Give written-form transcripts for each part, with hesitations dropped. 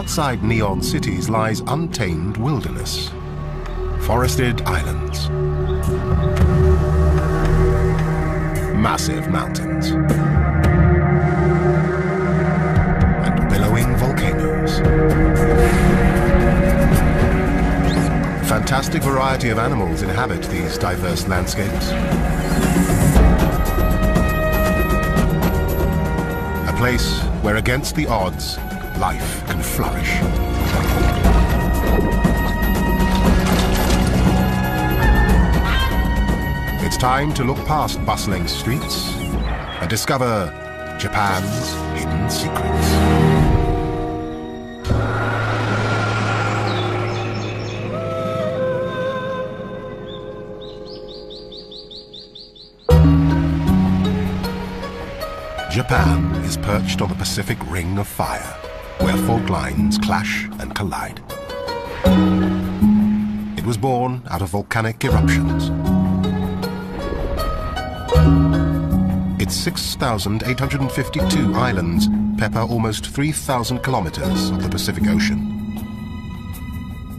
Outside neon cities lies untamed wilderness, forested islands, massive mountains, and billowing volcanoes. A fantastic variety of animals inhabit these diverse landscapes. A place where, against the odds, life can flourish. It's time to look past bustling streets and discover Japan's hidden secrets. Japan is perched on the Pacific Ring of Fire, where fault lines clash and collide. It was born out of volcanic eruptions. Its 6,852 islands pepper almost 3,000 kilometers of the Pacific Ocean,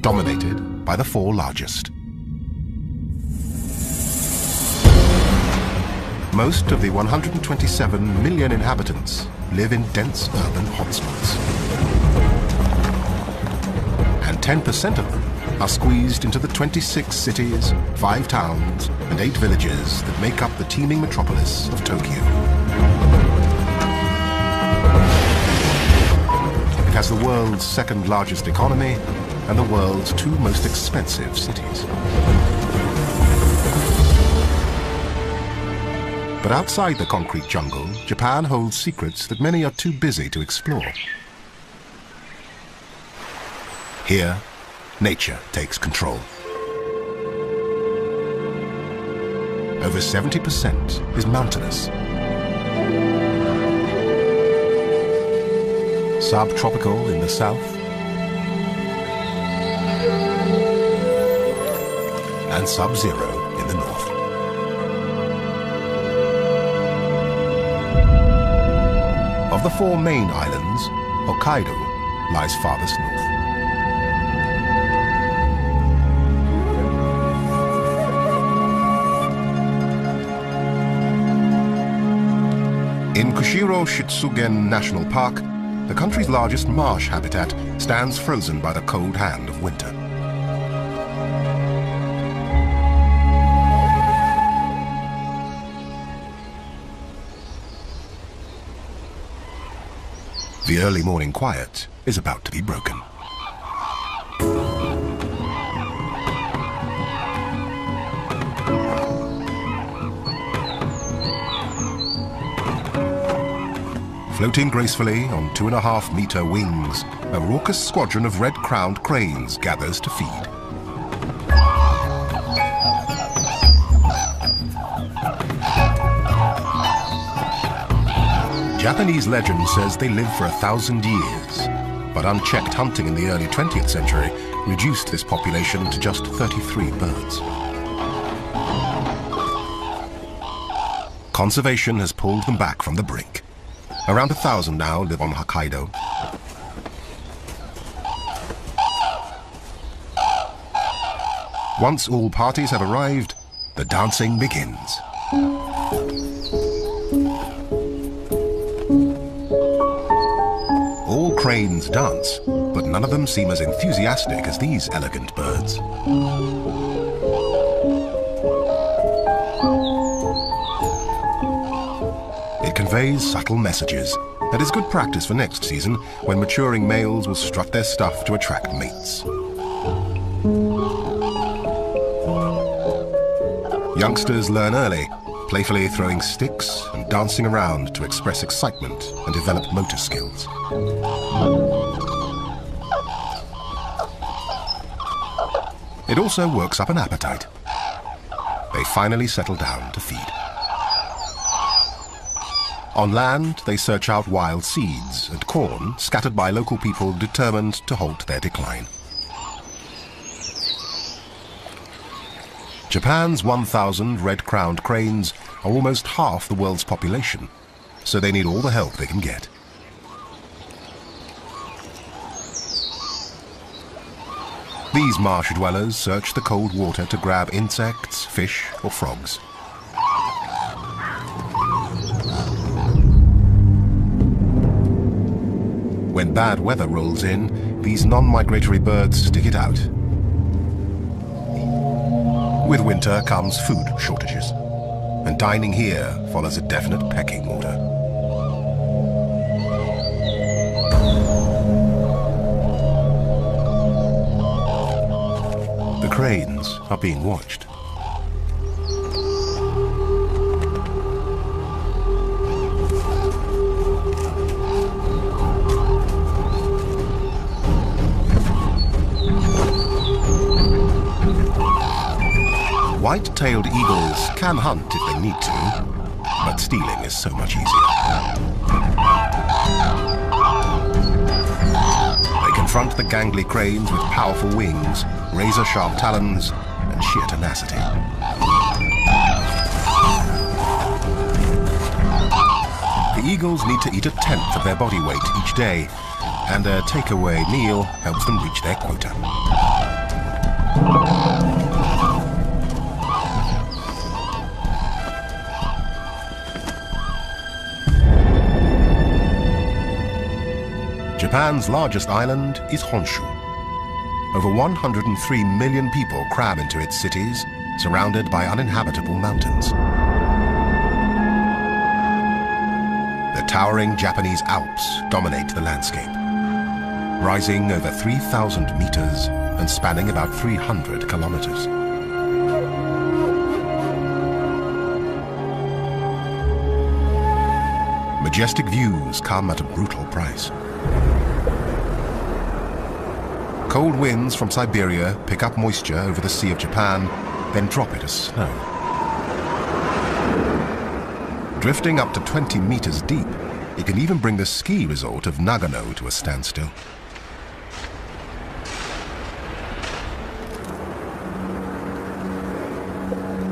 dominated by the four largest. Most of the 127 million inhabitants live in dense urban hotspots, and 10% of them are squeezed into the 26 cities, 5 towns, and 8 villages that make up the teeming metropolis of Tokyo. It has the world's second largest economy and the world's 2 most expensive cities. But outside the concrete jungle, Japan holds secrets that many are too busy to explore. Here, nature takes control. Over 70% is mountainous. Subtropical in the south, and sub-zero in the north. Of the 4 main islands, Hokkaido lies farthest north. In Kushiro Shitsugen National Park, the country's largest marsh habitat stands frozen by the cold hand of winter. The early morning quiet is about to be broken. Floating gracefully on 2.5-meter wings, a raucous squadron of red-crowned cranes gathers to feed. Japanese legend says they lived for 1,000 years, but unchecked hunting in the early 20th century reduced this population to just 33 birds. Conservation has pulled them back from the brink. Around 1,000 now live on Hokkaido. Once all parties have arrived, the dancing begins. Cranes dance, but none of them seem as enthusiastic as these elegant birds. It conveys subtle messages that is good practice for next season, when maturing males will strut their stuff to attract mates. Youngsters learn early, playfully throwing sticks and dancing around to express excitement and develop motor skills. It also works up an appetite. They finally settle down to feed. On land, they search out wild seeds and corn scattered by local people determined to halt their decline. Japan's 1,000 red-crowned cranes are almost half the world's population, so they need all the help they can get. These marsh dwellers search the cold water to grab insects, fish, or frogs. When bad weather rolls in, these non-migratory birds stick it out. With winter comes food shortages, and dining here follows a definite pecking order. The cranes are being watched. White-tailed eagles can hunt if they need to, but stealing is so much easier. They confront the gangly cranes with powerful wings, razor-sharp talons, and sheer tenacity. The eagles need to eat a tenth of their body weight each day, and a takeaway meal helps them reach their quota. Japan's largest island is Honshu. Over 103 million people crowd into its cities, surrounded by uninhabitable mountains. The towering Japanese Alps dominate the landscape, rising over 3,000 meters and spanning about 300 kilometers. Majestic views come at a brutal price. Cold winds from Siberia pick up moisture over the Sea of Japan, then drop it as snow. Drifting up to 20 meters deep, it can even bring the ski resort of Nagano to a standstill.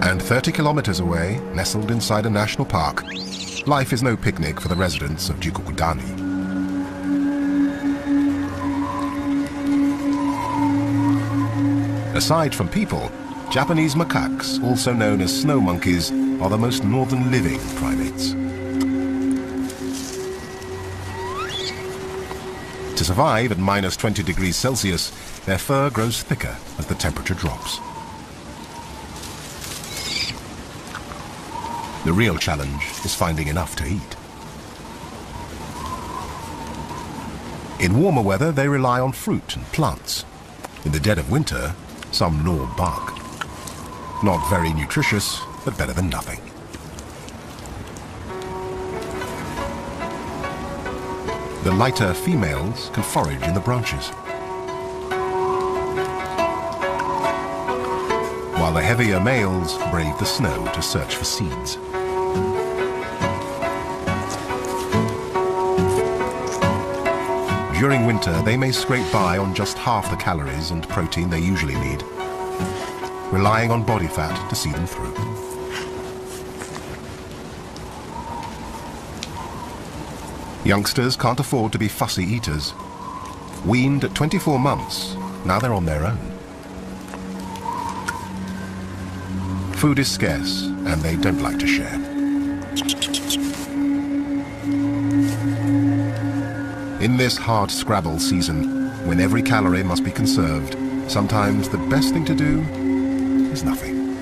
And 30 kilometers away, nestled inside a national park, life is no picnic for the residents of Jigokudani. Aside from people, Japanese macaques, also known as snow monkeys, are the most northern living primates. To survive at minus 20 degrees Celsius, their fur grows thicker as the temperature drops. The real challenge is finding enough to eat. In warmer weather, they rely on fruit and plants. In the dead of winter, some gnaw bark. Not very nutritious, but better than nothing. The lighter females can forage in the branches, while the heavier males brave the snow to search for seeds. During winter, they may scrape by on just half the calories and protein they usually need, relying on body fat to see them through. Youngsters can't afford to be fussy eaters. Weaned at 24 months, now they're on their own. Food is scarce, and they don't like to share. In this hard scrabble season, when every calorie must be conserved, sometimes the best thing to do is nothing.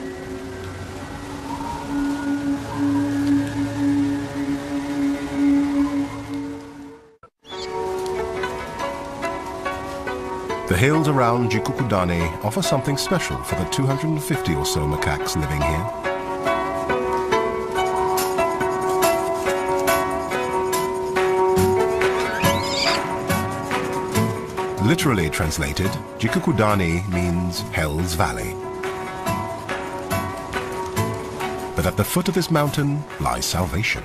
The hills around Jigokudani offer something special for the 250 or so macaques living here. Literally translated, Jigokudani means Hell's Valley. But at the foot of this mountain lies salvation.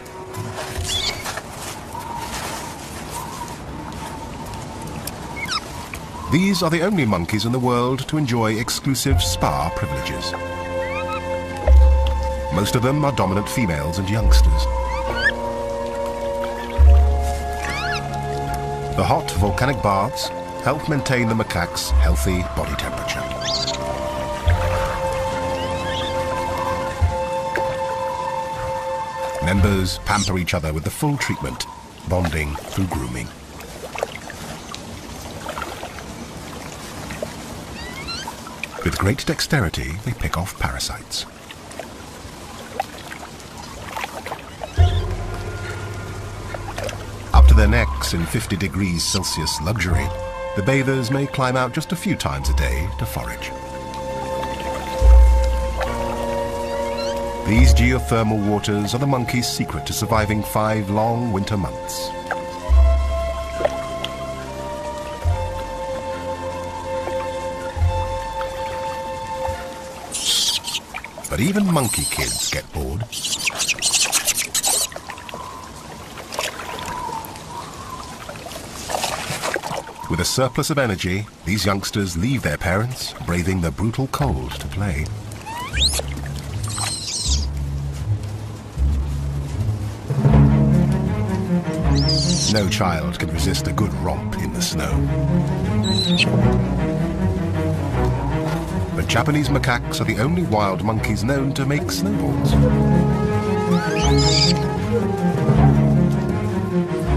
These are the only monkeys in the world to enjoy exclusive spa privileges. Most of them are dominant females and youngsters. The hot volcanic baths help maintain the macaque's healthy body temperature. Members pamper each other with the full treatment, bonding through grooming. With great dexterity, they pick off parasites. Up to their necks in 50 degrees Celsius luxury, the bathers may climb out just a few times a day to forage. These geothermal waters are the monkey's secret to surviving 5 long winter months. But even monkey kids get bored. With a surplus of energy, these youngsters leave their parents, braving the brutal cold to play. No child can resist a good romp in the snow. But Japanese macaques are the only wild monkeys known to make snowballs.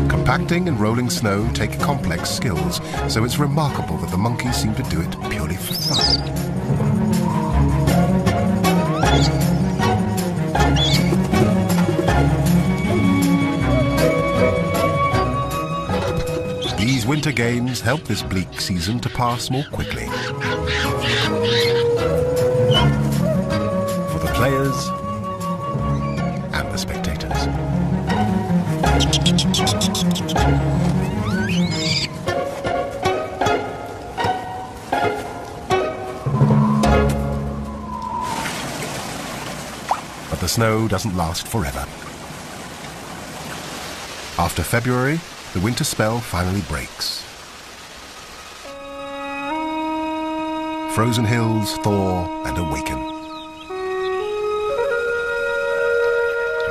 Compacting and rolling snow take complex skills, so it's remarkable that the monkeys seem to do it purely for fun. Winter games help this bleak season to pass more quickly. For the players and the spectators. But the snow doesn't last forever. After February, the winter spell finally breaks. Frozen hills thaw and awaken,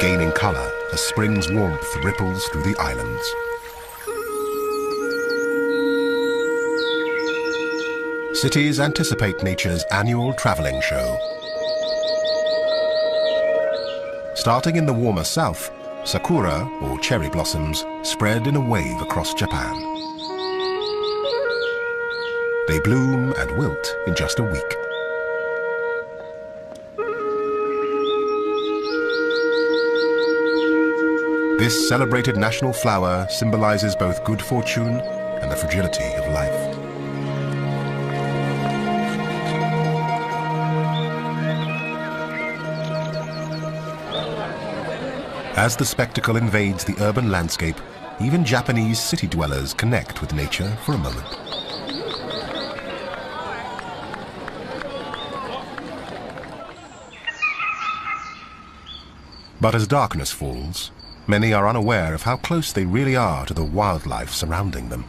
gaining colour as spring's warmth ripples through the islands. Cities anticipate nature's annual travelling show. Starting in the warmer south, sakura, or cherry blossoms, spread in a wave across Japan. They bloom and wilt in just a week. This celebrated national flower symbolizes both good fortune and the fragility of life. As the spectacle invades the urban landscape, even Japanese city dwellers connect with nature for a moment. But as darkness falls, many are unaware of how close they really are to the wildlife surrounding them.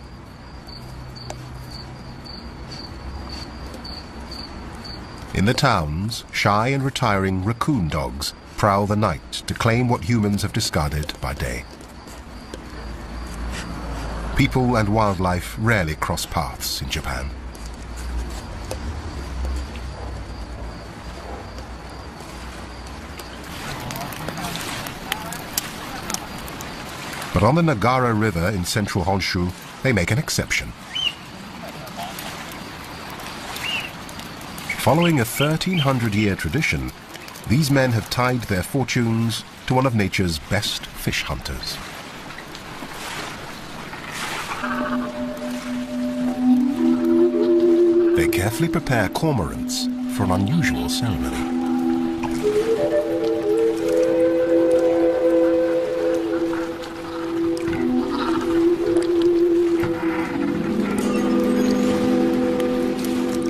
In the towns, shy and retiring raccoon dogs prowl the night to claim what humans have discarded by day. People and wildlife rarely cross paths in Japan. But on the Nagara River in central Honshu, they make an exception. Following a 1300-year tradition, these men have tied their fortunes to one of nature's best fish hunters. They carefully prepare cormorants for an unusual ceremony.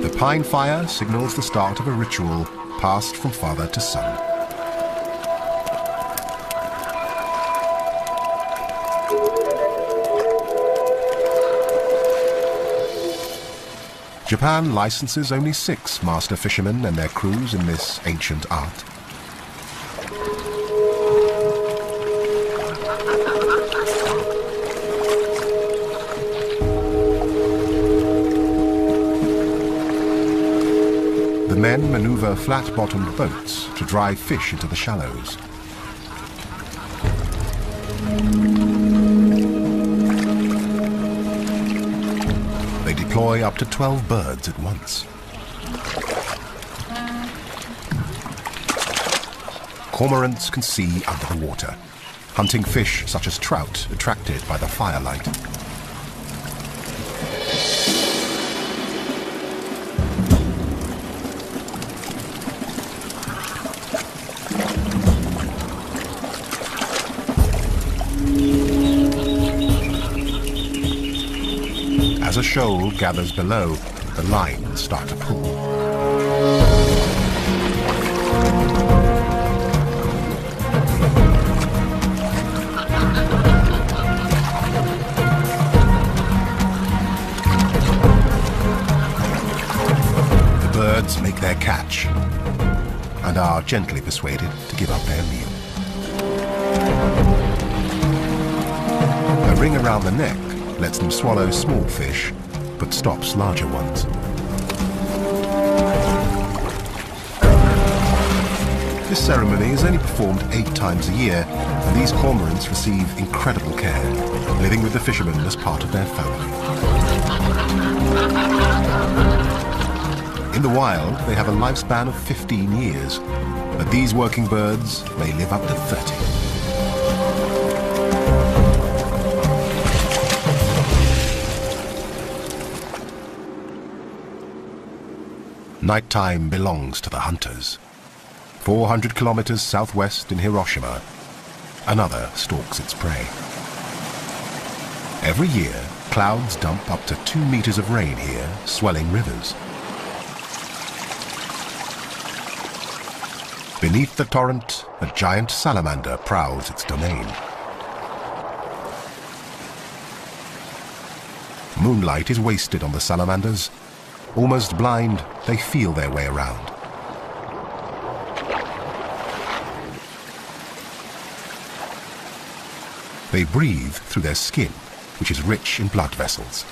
The pine fire signals the start of a ritual passed from father to son. Japan licenses only 6 master fishermen and their crews in this ancient art. The men maneuver flat-bottomed boats to drive fish into the shallows. They deploy up to 12 birds at once. Cormorants can see under the water, hunting fish such as trout attracted by the firelight. As a shoal gathers below, the line starts to pull. The birds make their catch and are gently persuaded to give up their meal. A ring around the neck lets them swallow small fish, but stops larger ones. This ceremony is only performed 8 times a year, and these cormorants receive incredible care, living with the fishermen as part of their family. In the wild, they have a lifespan of 15 years, but these working birds may live up to 30. Nighttime belongs to the hunters. 400 kilometers southwest in Hiroshima, another stalks its prey. Every year, clouds dump up to 2 meters of rain here, swelling rivers. Beneath the torrent, a giant salamander prowls its domain. Moonlight is wasted on the salamanders. Almost blind, they feel their way around. They breathe through their skin, which is rich in blood vessels.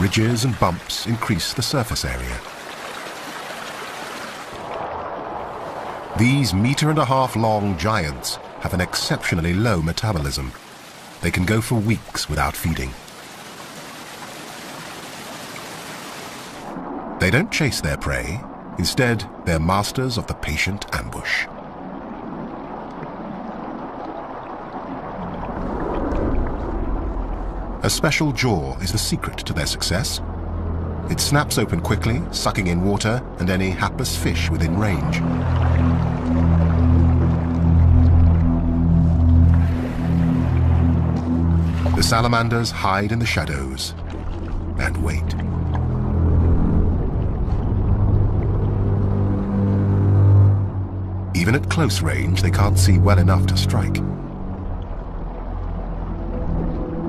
Ridges and bumps increase the surface area. These 1.5 meter long giants have an exceptionally low metabolism. They can go for weeks without feeding. They don't chase their prey. Instead, they're masters of the patient ambush. A special jaw is the secret to their success. It snaps open quickly, sucking in water and any hapless fish within range. The salamanders hide in the shadows and wait. Even at close range, they can't see well enough to strike.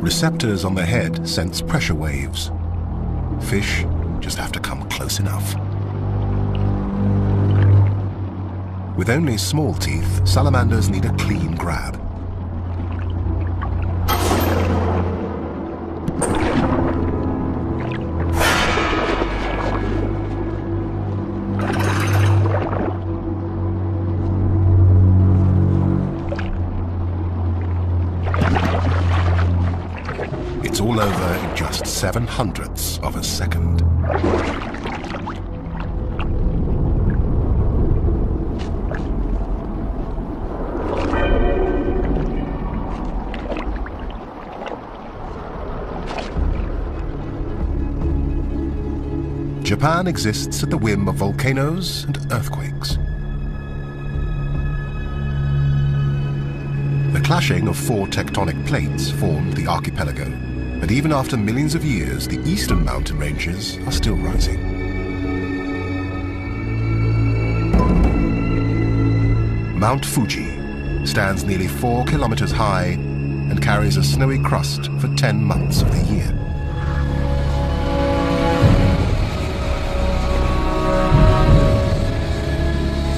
Receptors on the head sense pressure waves. Fish just have to come close enough. With only small teeth, salamanders need a clean grab. Over in just 7 hundredths of a second. Japan exists at the whim of volcanoes and earthquakes. The clashing of 4 tectonic plates formed the archipelago. But even after millions of years, the eastern mountain ranges are still rising. Mount Fuji stands nearly 4 kilometers high and carries a snowy crust for 10 months of the year.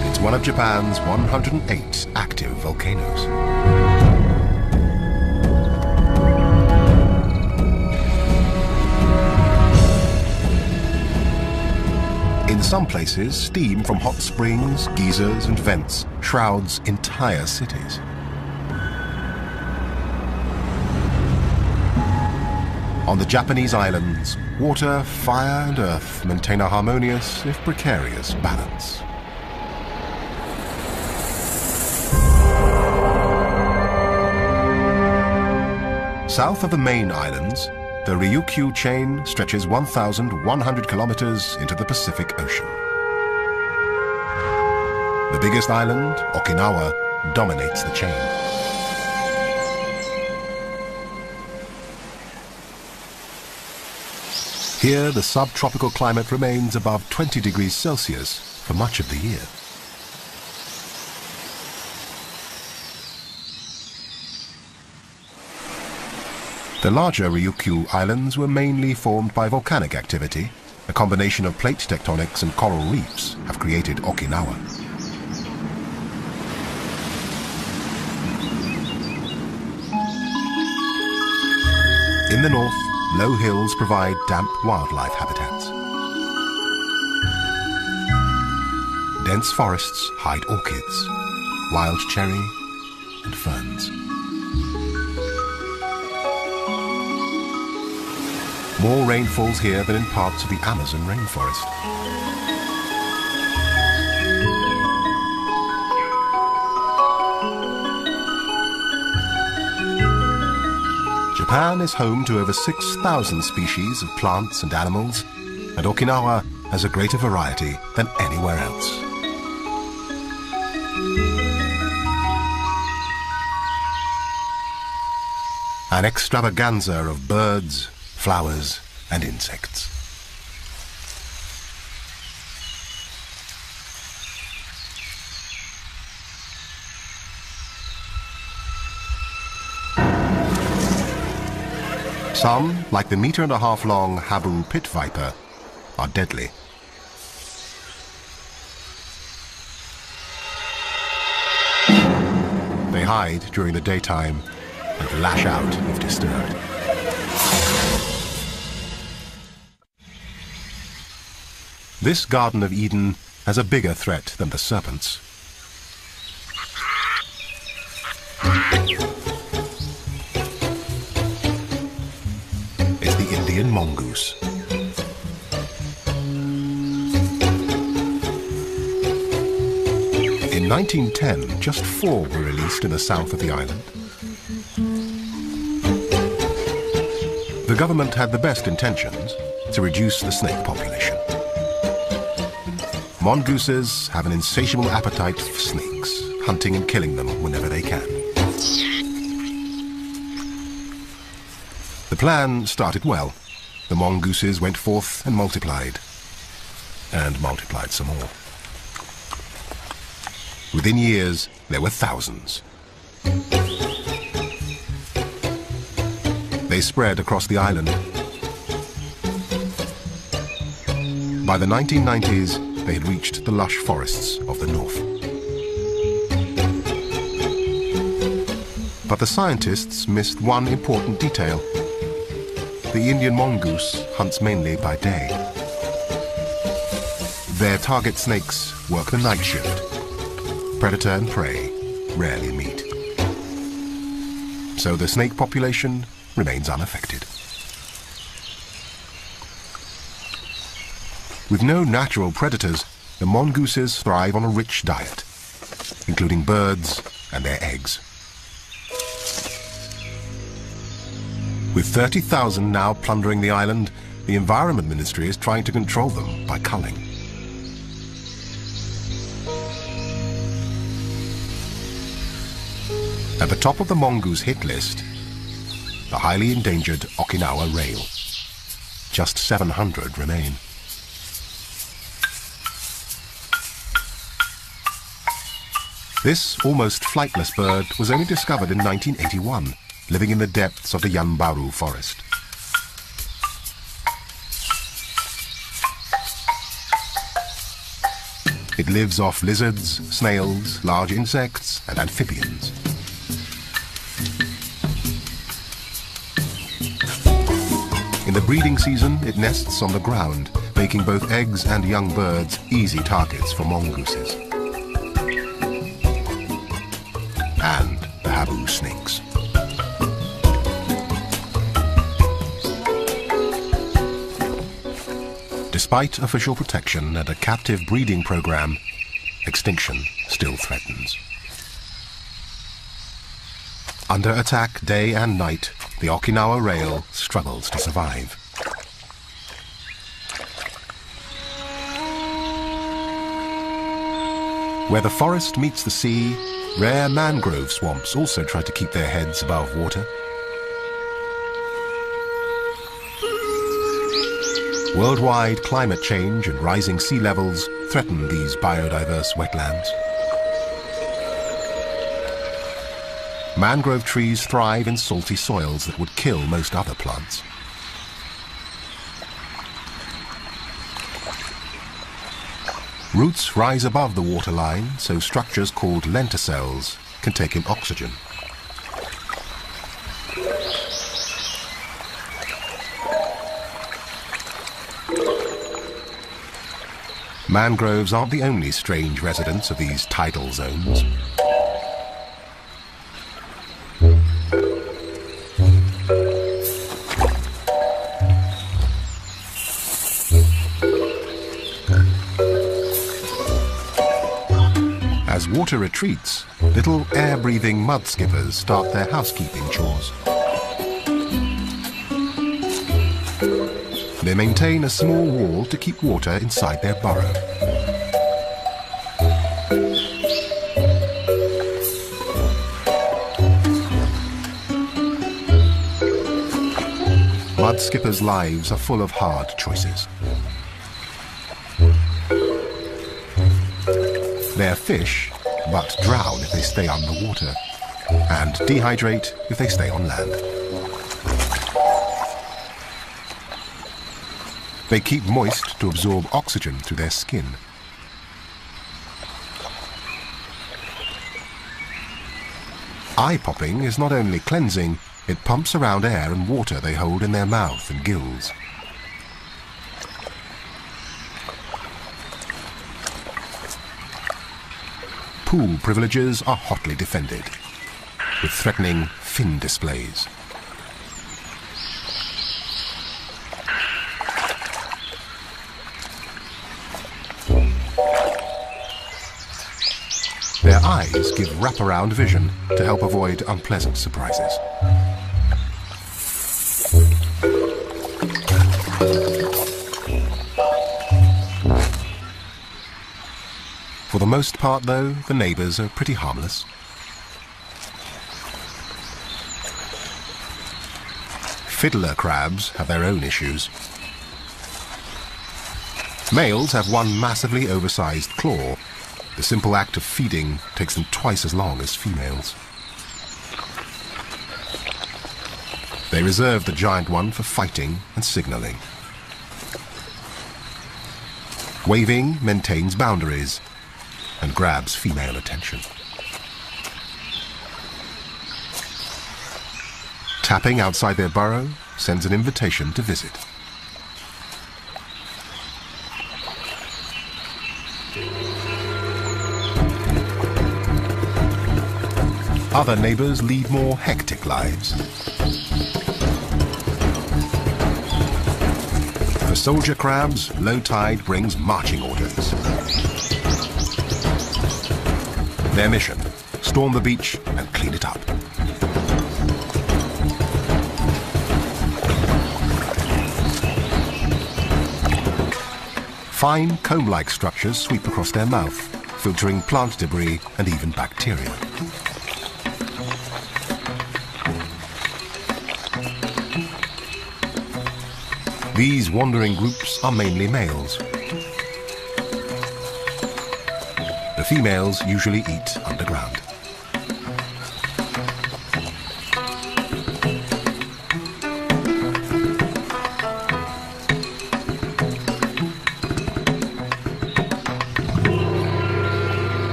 It's one of Japan's 108 active volcanoes. some places, steam from hot springs, geysers, and vents shrouds entire cities. On the Japanese islands, water, fire, and earth maintain a harmonious, if precarious, balance. South of the main islands, the Ryukyu chain stretches 1,100 kilometers into the Pacific Ocean. The biggest island, Okinawa, dominates the chain. Here, the subtropical climate remains above 20 degrees Celsius for much of the year. The larger Ryukyu islands were mainly formed by volcanic activity. A combination of plate tectonics and coral reefs have created Okinawa. In the north, low hills provide damp wildlife habitats. Dense forests hide orchids, wild cherry, and ferns. More rain falls here than in parts of the Amazon rainforest. Japan is home to over 6,000 species of plants and animals, and Okinawa has a greater variety than anywhere else. An extravaganza of birds, flowers and insects. Some, like the 1.5 meter long Habu pit viper, are deadly. They hide during the daytime and lash out if disturbed. This Garden of Eden has a bigger threat than the serpents. It's the Indian mongoose. In 1910, just 4 were released in the south of the island. The government had the best intentions to reduce the snake population. Mongooses have an insatiable appetite for snakes, hunting and killing them whenever they can. The plan started well. The mongooses went forth and multiplied some more. Within years, there were thousands. They spread across the island. By the 1990s, they had reached the lush forests of the north. But the scientists missed one important detail. The Indian mongoose hunts mainly by day. Their target snakes work the night shift. Predator and prey rarely meet. So the snake population remains unaffected. With no natural predators, the mongooses thrive on a rich diet, including birds and their eggs. With 30,000 now plundering the island, the Environment Ministry is trying to control them by culling. At the top of the mongoose hit list, the highly endangered Okinawa rail. Just 700 remain. This almost flightless bird was only discovered in 1981, living in the depths of the Yanbaru forest. It lives off lizards, snails, large insects, and amphibians. In the breeding season, it nests on the ground, making both eggs and young birds easy targets for mongooses. And the Habu snakes. Despite official protection and a captive breeding program, extinction still threatens. Under attack day and night, the Okinawa rail struggles to survive. Where the forest meets the sea, rare mangrove swamps also try to keep their heads above water. Worldwide climate change and rising sea levels threaten these biodiverse wetlands. Mangrove trees thrive in salty soils that would kill most other plants. Roots rise above the waterline, so structures called lenticels can take in oxygen. Mangroves aren't the only strange residents of these tidal zones. As water retreats, little air-breathing mud skippers start their housekeeping chores. They maintain a small wall to keep water inside their burrow. Mud skippers' lives are full of hard choices. They're fish, but drown if they stay underwater, and dehydrate if they stay on land. They keep moist to absorb oxygen through their skin. Eye popping is not only cleansing, it pumps around air and water they hold in their mouth and gills. Pool privileges are hotly defended, with threatening fin displays. Their eyes give wraparound vision to help avoid unpleasant surprises. For the most part, though, the neighbours are pretty harmless. Fiddler crabs have their own issues. Males have one massively oversized claw. The simple act of feeding takes them twice as long as females. They reserve the giant one for fighting and signalling. Waving maintains boundaries and grabs female attention. Tapping outside their burrow sends an invitation to visit. Other neighbours lead more hectic lives. For soldier crabs, low tide brings marching orders. Their mission: storm the beach and clean it up. Fine comb-like structures sweep across their mouth, filtering plant debris and even bacteria. These wandering groups are mainly males. The females usually eat underground.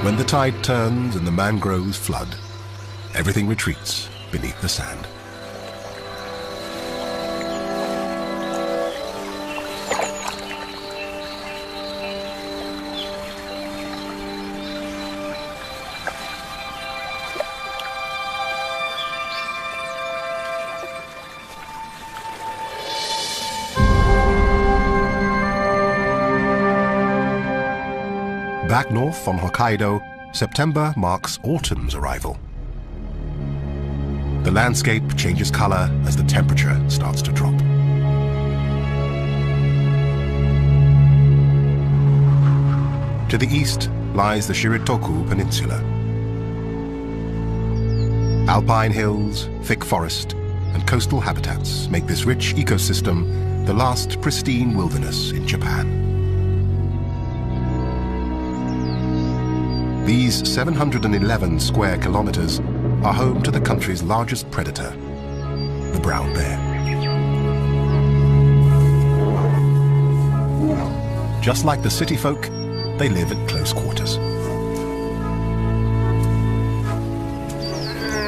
When the tide turns and the mangroves flood, everything retreats beneath the sand. Back north from Hokkaido, September marks autumn's arrival. The landscape changes color as the temperature starts to drop. To the east lies the Shiretoko Peninsula. Alpine hills, thick forest, and coastal habitats make this rich ecosystem the last pristine wilderness in Japan. These 711 square kilometers are home to the country's largest predator, the brown bear. Just like the city folk, they live at close quarters.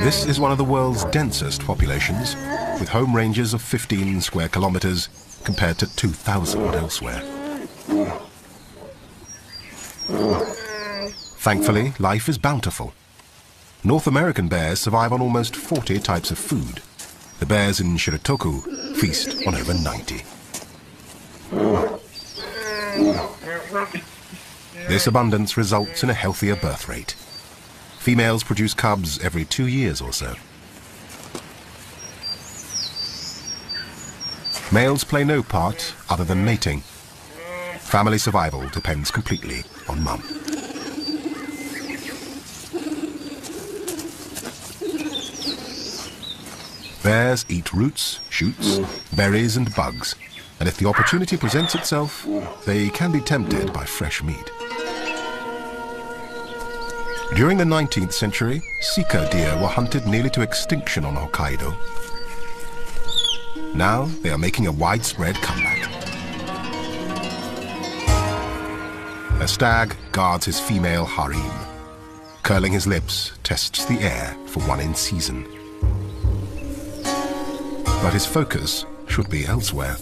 This is one of the world's densest populations, with home ranges of 15 square kilometers compared to 2,000 elsewhere. Thankfully, life is bountiful. North American bears survive on almost 40 types of food. The bears in Shiretoko feast on over 90. This abundance results in a healthier birth rate. Females produce cubs every 2 years or so. Males play no part other than mating. Family survival depends completely on mum. Bears eat roots, shoots, berries and bugs, and if the opportunity presents itself, they can be tempted by fresh meat. During the 19th century, sika deer were hunted nearly to extinction on Hokkaido. Now they are making a widespread comeback. A stag guards his female harem. Curling his lips, tests the air for one in season. But his focus should be elsewhere.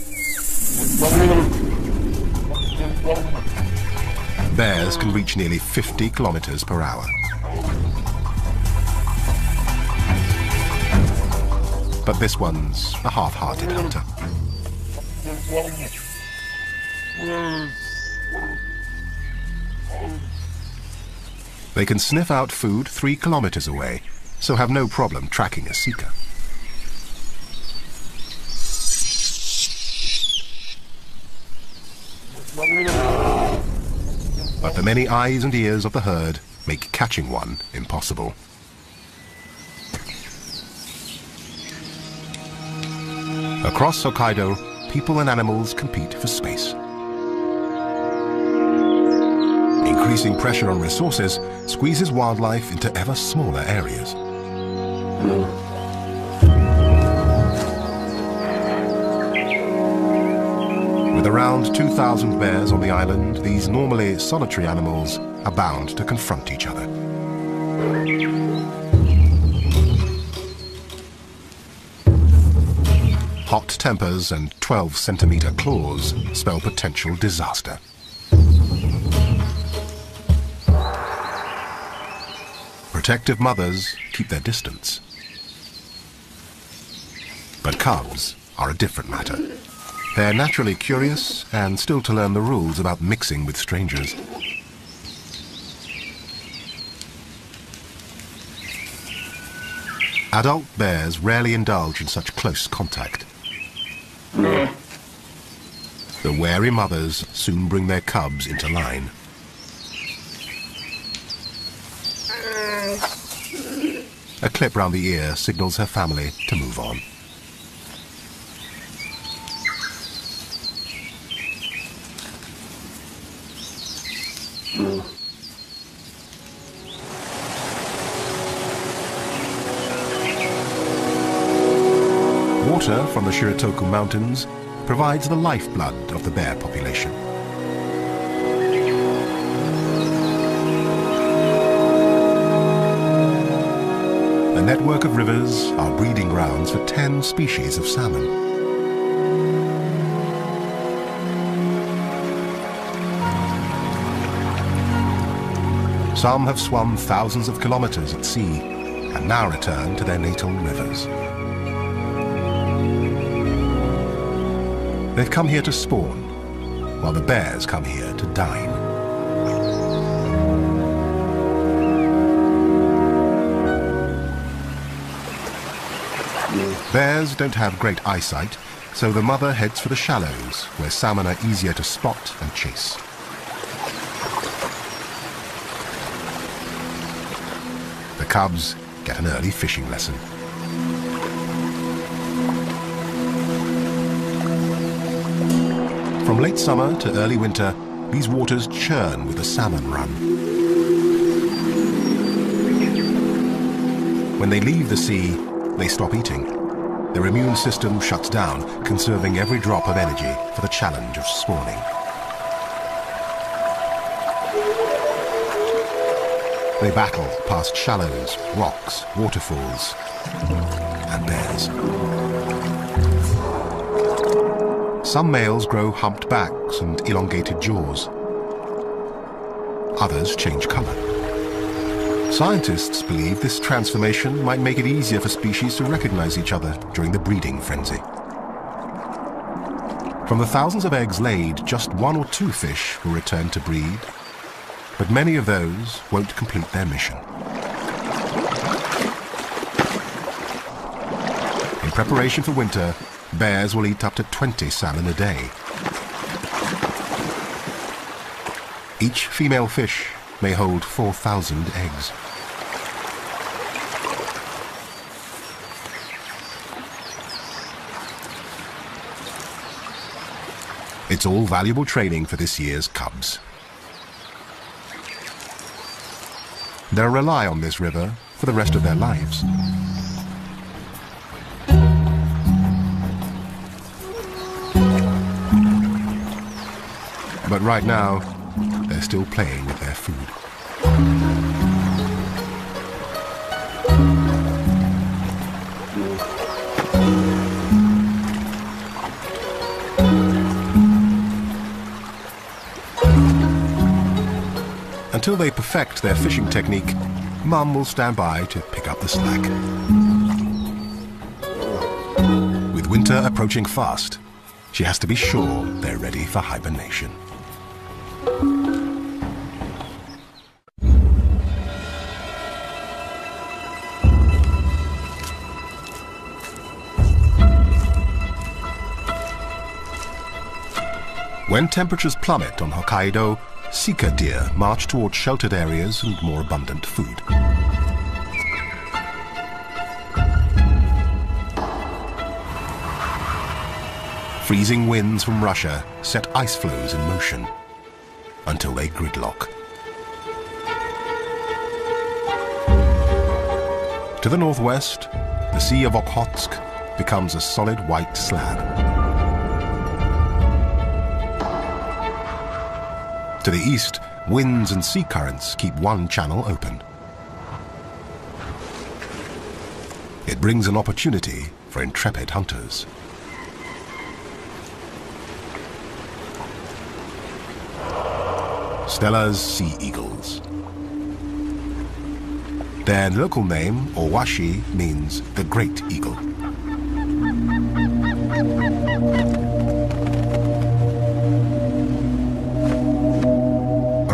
Bears can reach nearly 50 kilometers per hour. But this one's a half-hearted hunter. They can sniff out food 3 kilometers away, so have no problem tracking a sika. But the many eyes and ears of the herd make catching one impossible. Across Hokkaido, people and animals compete for space. Increasing pressure on resources squeezes wildlife into ever smaller areas. With around 2,000 bears on the island, these normally solitary animals are bound to confront each other. Hot tempers and 12-centimeter claws spell potential disaster. Protective mothers keep their distance. But cubs are a different matter. They're naturally curious and still to learn the rules about mixing with strangers. Adult bears rarely indulge in such close contact. The wary mothers soon bring their cubs into line. A clip round the ear signals her family to move on. Water from the Shiretoko Mountains provides the lifeblood of the bear population. A network of rivers are breeding grounds for 10 species of salmon. Some have swum thousands of kilometers at sea and now return to their natal rivers. They've come here to spawn, while the bears come here to dine. Bears don't have great eyesight, so the mother heads for the shallows, where salmon are easier to spot and chase. The cubs get an early fishing lesson. From late summer to early winter, these waters churn with the salmon run. When they leave the sea, they stop eating. Their immune system shuts down, conserving every drop of energy for the challenge of spawning. They battle past shallows, rocks, waterfalls, and bears. Some males grow humped backs and elongated jaws. Others change color. Scientists believe this transformation might make it easier for species to recognize each other during the breeding frenzy. From the thousands of eggs laid, just one or two fish will return to breed, but many of those won't complete their mission. In preparation for winter, bears will eat up to 20 salmon a day. Each female fish may hold 4,000 eggs. It's all valuable training for this year's cubs. They'll rely on this river for the rest of their lives. But right now, they're still playing with their food. Until they perfect their fishing technique, Mum will stand by to pick up the slack. With winter approaching fast, she has to be sure they're ready for hibernation. When temperatures plummet on Hokkaido, sika deer march toward sheltered areas and more abundant food. Freezing winds from Russia set ice floes in motion until they gridlock. To the northwest, the Sea of Okhotsk becomes a solid white slab. To the east, winds and sea currents keep one channel open. It brings an opportunity for intrepid hunters. Steller's sea eagles. Their local name, Owashi, means the great eagle.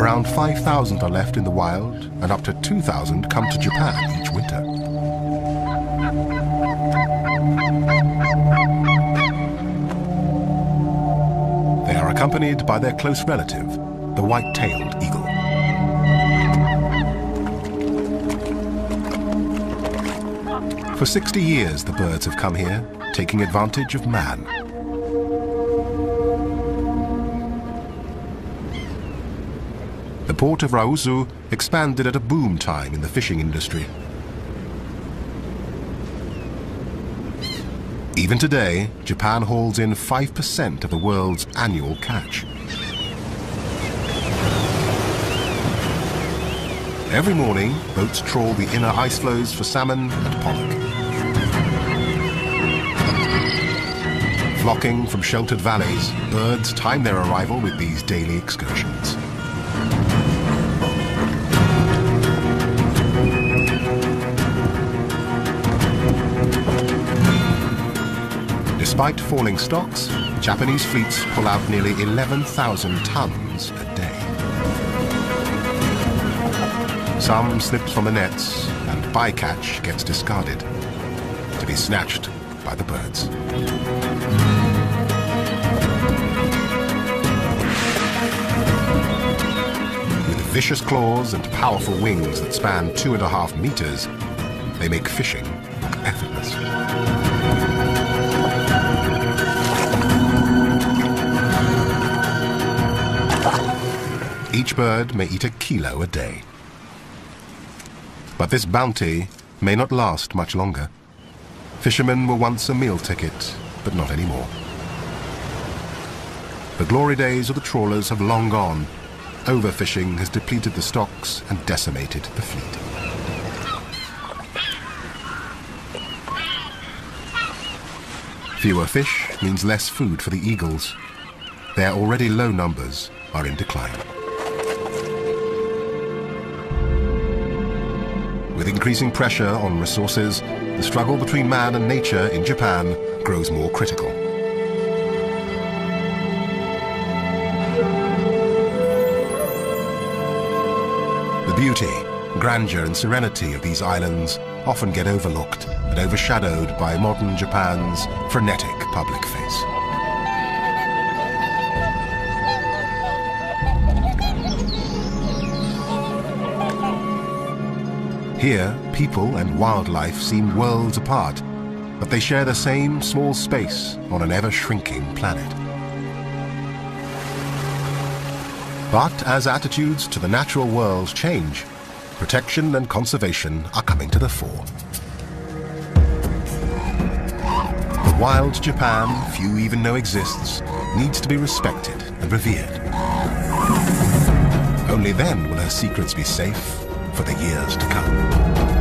Around 5,000 are left in the wild, and up to 2,000 come to Japan each winter. They are accompanied by their close relative, the white-tailed eagle. For 60 years, the birds have come here, taking advantage of man. The port of Rausu expanded at a boom time in the fishing industry. Even today, Japan hauls in 5% of the world's annual catch. Every morning, boats trawl the inner ice floes for salmon and pollock. Flocking from sheltered valleys, birds time their arrival with these daily excursions. Despite falling stocks, Japanese fleets pull out nearly 11,000 tons a day. Some slips from the nets and bycatch gets discarded, to be snatched by the birds. With vicious claws and powerful wings that span 2.5 meters, they make fishing look effortless. Each bird may eat a kilo a day. But this bounty may not last much longer. Fishermen were once a meal ticket, but not anymore. The glory days of the trawlers have long gone. Overfishing has depleted the stocks and decimated the fleet. Fewer fish means less food for the eagles. Their already low numbers are in decline. With increasing pressure on resources, the struggle between man and nature in Japan grows more critical. The beauty, grandeur and serenity of these islands often get overlooked and overshadowed by modern Japan's frenetic public face. Here, people and wildlife seem worlds apart, but they share the same small space on an ever-shrinking planet. But as attitudes to the natural world change, protection and conservation are coming to the fore. The wild Japan few even know exists needs to be respected and revered. Only then will her secrets be safe for the years to come.